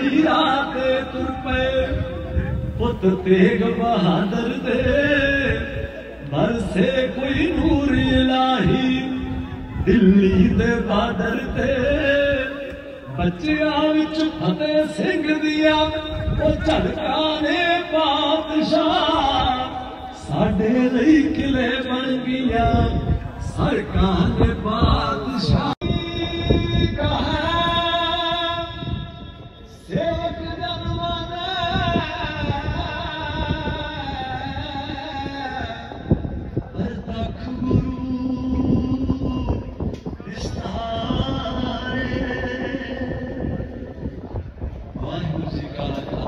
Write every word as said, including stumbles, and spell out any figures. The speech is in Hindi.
भैया ते तुर पे पुत तेग बहादुर दे बरसे कोई नूर इलाही दिल्ली दे बादल ते बच्चिया विच फतेह सिंह दिया ओ झड़का ने बादशाह साडे लई किले बन गया सरकार ने बादशाह Thank you.